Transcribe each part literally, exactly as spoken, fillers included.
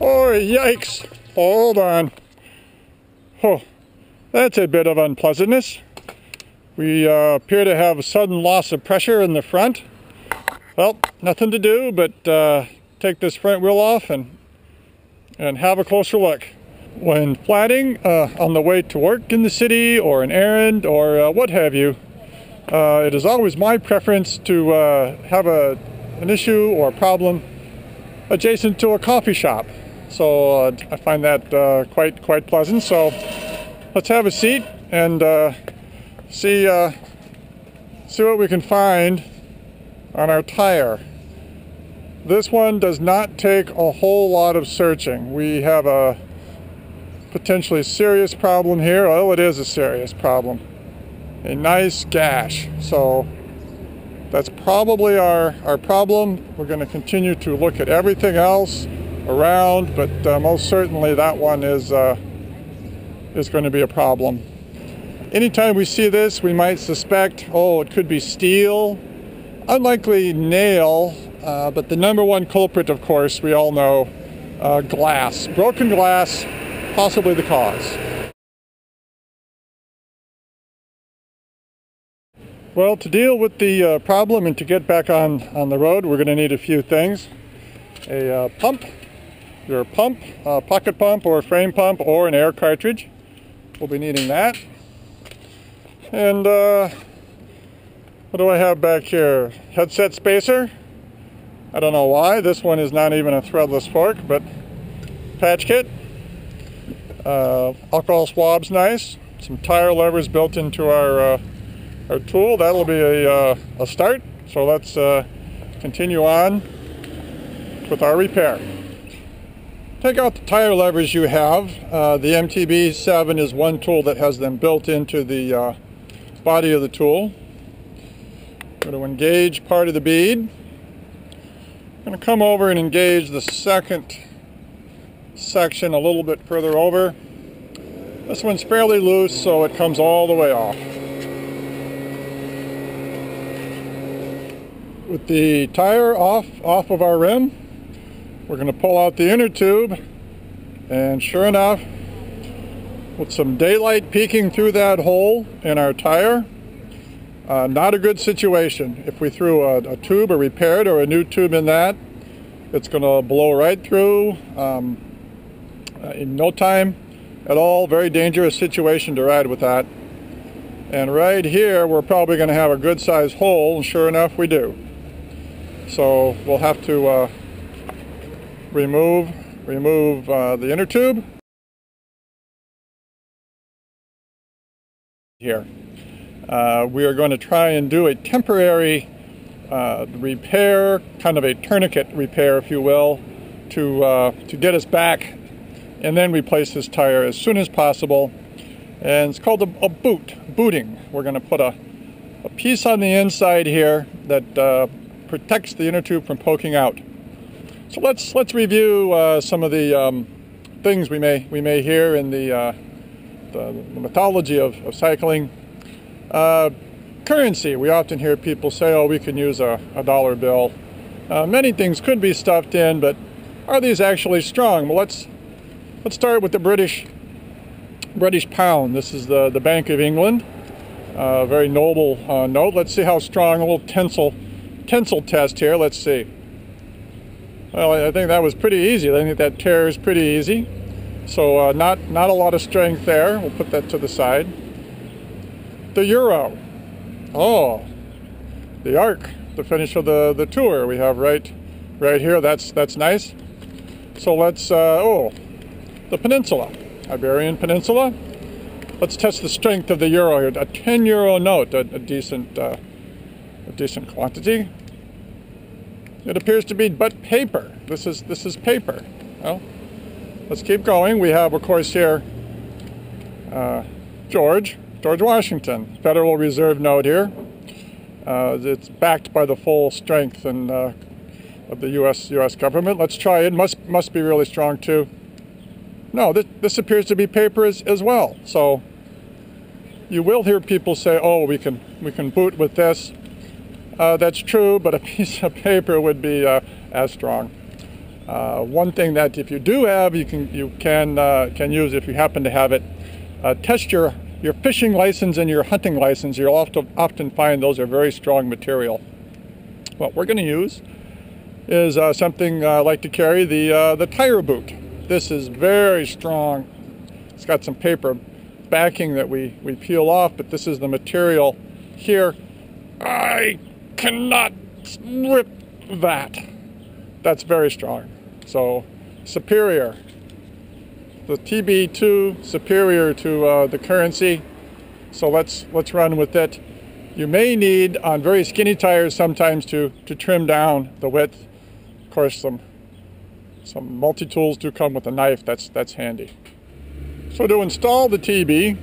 Oh, yikes! Hold on. Oh, that's a bit of unpleasantness. We uh, appear to have a sudden loss of pressure in the front. Well, nothing to do but uh, take this front wheel off and, and have a closer look. When flatting uh, on the way to work in the city or an errand or uh, what have you, uh, it is always my preference to uh, have a, an issue or a problem adjacent to a coffee shop. So uh, I find that uh, quite quite pleasant. So let's have a seat and uh, see uh, see what we can find on our tire. This one does not take a whole lot of searching. We have a potentially serious problem here. Well, it is a serious problem. A nice gash. So that's probably our, our problem. We're going to continue to look at everything else around, but uh, most certainly that one is uh, is going to be a problem. Anytime we see this, we might suspect, oh, it could be steel, unlikely nail, uh, but the number one culprit, of course, we all know, uh, glass. Broken glass, possibly the cause. Well, to deal with the uh, problem and to get back on, on the road, we're going to need a few things. A uh, pump. Your pump, a pocket pump or a frame pump or an air cartridge. We'll be needing that. And uh, what do I have back here? Headset spacer. I don't know why. This one is not even a threadless fork, but patch kit. Uh, alcohol swab's nice. Some tire levers built into our, uh, our tool. That'll be a, uh, a start. So let's uh, continue on with our repair. Take out the tire levers you have. Uh, the M T B seven is one tool that has them built into the uh, body of the tool. We're going to engage part of the bead. I'm going to come over and engage the second section a little bit further over. This one's fairly loose, so it comes all the way off. With the tire off, off of our rim, we're going to pull out the inner tube, and sure enough, with some daylight peeking through that hole in our tire, uh, not a good situation. If we threw a, a tube, a repaired or a new tube in that, it's going to blow right through um, in no time at all. Very dangerous situation to ride with that. And right here, we're probably going to have a good sized hole, and sure enough, we do. So we'll have to uh, remove remove uh, the inner tube here. Uh, we are going to try and do a temporary uh, repair, kind of a tourniquet repair, if you will, to uh, to get us back, and then replace this tire as soon as possible. And it's called a, a boot, booting. We're going to put a, a piece on the inside here that uh, protects the inner tube from poking out. So let's let's review uh, some of the um, things we may we may hear in the uh, the, the mythology of, of cycling. Uh, currency. We often hear people say, "Oh, we can use a, a dollar bill." Uh, many things could be stuffed in, but are these actually strong? Well, let's let's start with the British British pound. This is the the Bank of England. Uh, very noble uh, note. Let's see how strong. A little tensile tensile test here. Let's see. Well, I think that was pretty easy. I think that tear is pretty easy. So uh, not, not a lot of strength there. We'll put that to the side. The euro. Oh, the arc, the finish of the, the tour we have right right here. That's, that's nice. So let's, uh, oh, the peninsula, Iberian Peninsula. Let's test the strength of the euro here. A ten euro note, a, a, decent, uh, a decent quantity. It appears to be but paper. This is this is paper. Well, let's keep going. We have, of course, here uh, George George Washington, Federal Reserve note here. Uh, it's backed by the full strength and uh, of the U S U S government. Let's try it. Must must be really strong too. No, this, this appears to be paper as, as well. So you will hear people say, oh, we can, we can boot with this. Uh, that's true, but a piece of paper would be uh, as strong. Uh, one thing that if you do have, you can, you can, uh, can use if you happen to have it, uh, test your, your fishing license and your hunting license. You'll often, often find those are very strong material. What we're going to use is uh, something I like to carry, the, uh, the tire boot. This is very strong. It's got some paper backing that we, we peel off, but this is the material here. I cannot rip that. That's very strong. So superior. The T B two superior to uh, the currency. So let's, let's run with it. You may need on very skinny tires sometimes to, to trim down the width. Of course, some Some multi-tools do come with a knife, that's, that's handy. So to install the T B,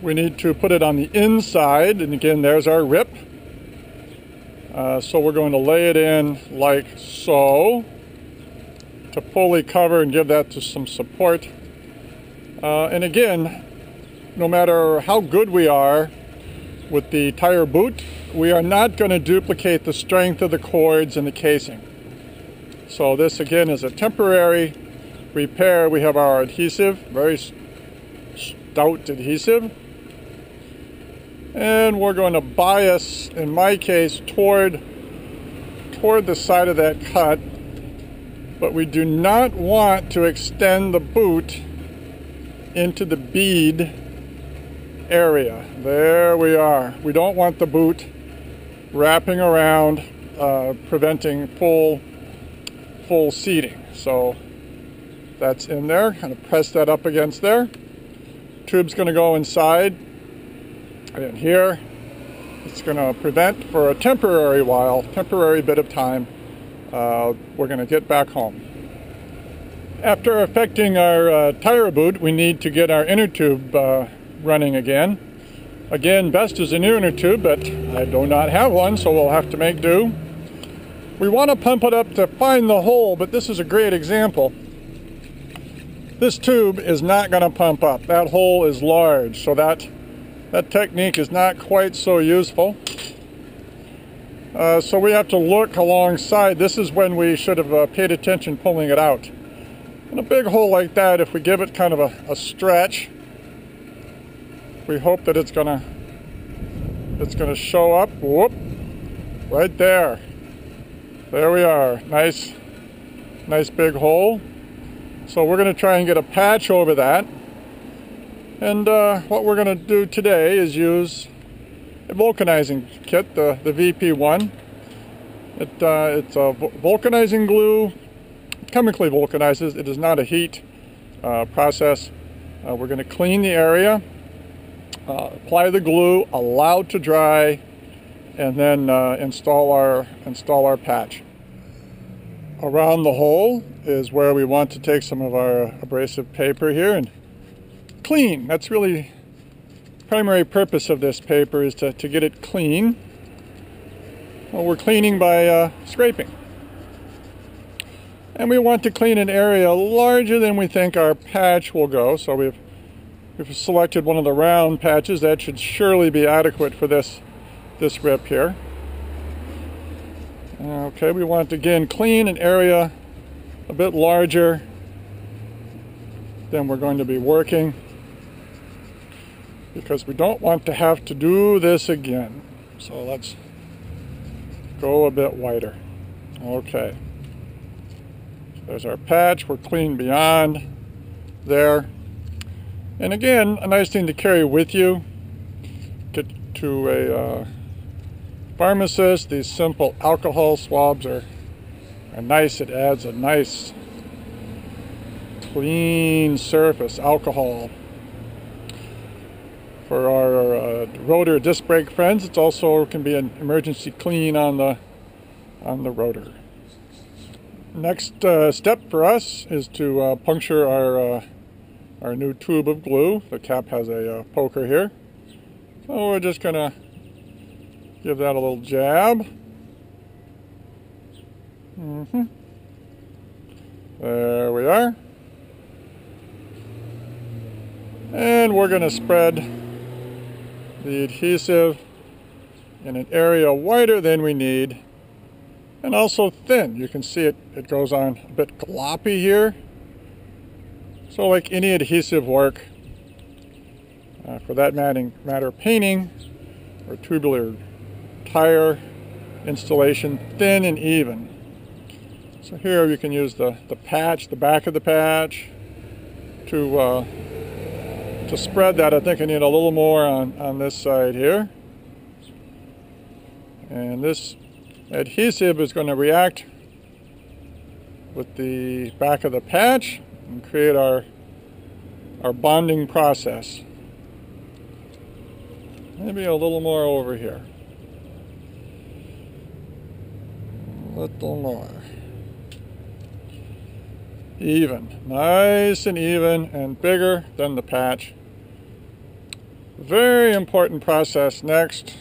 we need to put it on the inside, and again, there's our rip. Uh, so we're going to lay it in like so, to fully cover and give that to some support. Uh, and again, no matter how good we are with the tire boot, we are not going to duplicate the strength of the cords and the casing. So this again is a temporary repair. We have our adhesive, very stout adhesive. And we're going to bias, in my case, toward, toward the side of that cut. But we do not want to extend the boot into the bead area. There we are. We don't want the boot wrapping around, uh, preventing full full seating. So that's in there. Kind of press that up against there. Tube's going to go inside and in here. It's going to prevent for a temporary while, temporary bit of time. Uh, we're going to get back home. After affecting our uh, tire boot, we need to get our inner tube uh, running again. Again, best is a new inner tube, but I do not have one, so we'll have to make do. We want to pump it up to find the hole, but this is a great example. This tube is not going to pump up. That hole is large, so that, that technique is not quite so useful. Uh, so we have to look alongside. This is when we should have uh, paid attention pulling it out. In a big hole like that, if we give it kind of a, a stretch, we hope that it's going to it's going to show up. Whoop! Right there. There we are, nice, nice big hole. So we're going to try and get a patch over that. And uh, what we're going to do today is use a vulcanizing kit, the, the V P one. It, uh, it's a vulcanizing glue. It chemically vulcanizes. It is not a heat uh, process. Uh, we're going to clean the area, uh, apply the glue, allow it to dry, and then uh, install our install our patch. Around the hole is where we want to take some of our abrasive paper here and clean. That's really the primary purpose of this paper, is to, to get it clean. Well, we're cleaning by uh, scraping. And we want to clean an area larger than we think our patch will go, so we've, we've selected one of the round patches. That should surely be adequate for this this rip here. Okay, we want to again clean an area a bit larger than we're going to be working, because we don't want to have to do this again. So let's go a bit wider. Okay, so there's our patch. We're clean beyond there. And again, a nice thing to carry with you. Get to a uh, pharmacist, these simple alcohol swabs are, are nice. It adds a nice clean surface. Alcohol for our uh, rotor disc brake friends. It's also can be an emergency clean on the on the rotor. Next uh, step for us is to uh, puncture our uh, our new tube of glue. The cap has a uh, poker here, so we're just gonna give that a little jab. Mm-hmm. There we are. And we're going to spread the adhesive in an area wider than we need, and also thin. You can see it, it goes on a bit gloppy here. So like any adhesive work, uh, for that matter, painting or tubular tire installation, thin and even. So here you can use the, the patch, the back of the patch, to, uh, to spread that. I think I need a little more on, on this side here. And this adhesive is going to react with the back of the patch and create our, our bonding process. Maybe a little more over here. A little more. Even. Nice and even and bigger than the patch. Very important process next.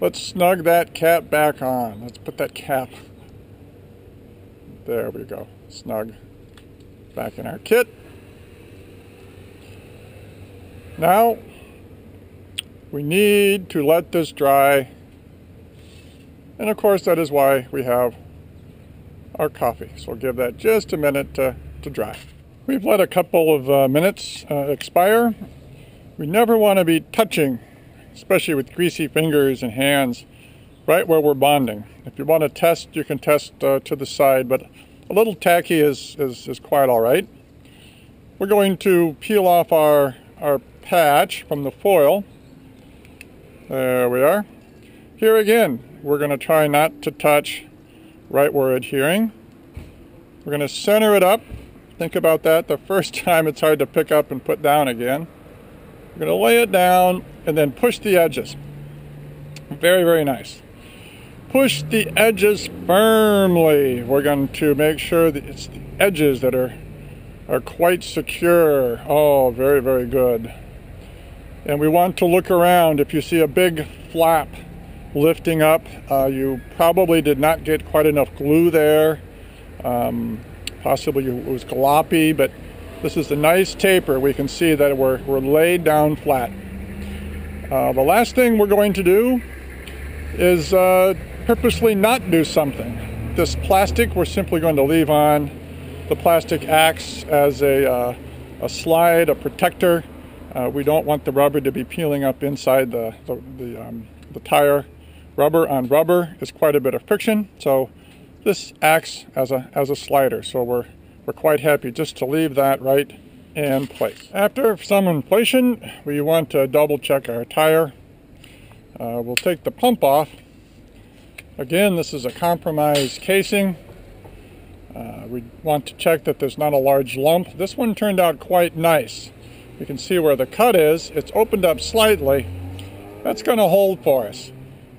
Let's snug that cap back on. Let's put that cap. There we go. Snug back in our kit. Now, we need to let this dry. And of course, that is why we have our coffee. So we'll give that just a minute to, to dry. We've let a couple of uh, minutes uh, expire. We never want to be touching, especially with greasy fingers and hands, right where we're bonding. If you want to test, you can test uh, to the side, but a little tacky is, is, is quite all right. We're going to peel off our, our patch from the foil. There we are. Here again, we're going to try not to touch right where we're adhering. We're going to center it up. Think about that. The first time it's hard to pick up and put down again. We're going to lay it down and then push the edges. Very, very nice. Push the edges firmly. We're going to make sure that it's the edges that are, are quite secure. Oh, very, very good. And we want to look around. If you see a big flap lifting up, uh, you probably did not get quite enough glue there. Um, possibly it was gloppy, but this is the nice taper. We can see that we're, we're laid down flat. Uh, the last thing we're going to do is uh, purposely not do something. This plastic we're simply going to leave on. The plastic acts as a, uh, a slide, a protector. Uh, we don't want the rubber to be peeling up inside the, the, the, um, the tire. Rubber on rubber is quite a bit of friction, so this acts as a, as a slider. So we're We're quite happy just to leave that right in place. After some inflation, we want to double check our tire. Uh, we'll take the pump off. Again, this is a compromised casing. Uh, we want to check that there's not a large lump. This one turned out quite nice. You can see where the cut is. It's opened up slightly. That's going to hold for us.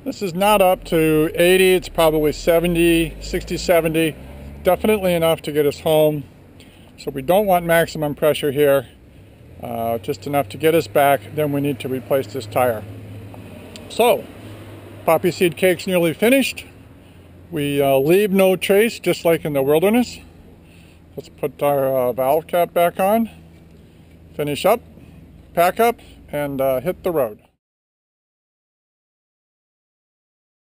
This is not up to eighty. It's probably seventy, sixty, seventy. Definitely enough to get us home. So we don't want maximum pressure here, uh, just enough to get us back. Then we need to replace this tire. So poppy seed cake's nearly finished. We uh, leave no trace, just like in the wilderness. Let's put our uh, valve cap back on, finish up, pack up, and uh, hit the road.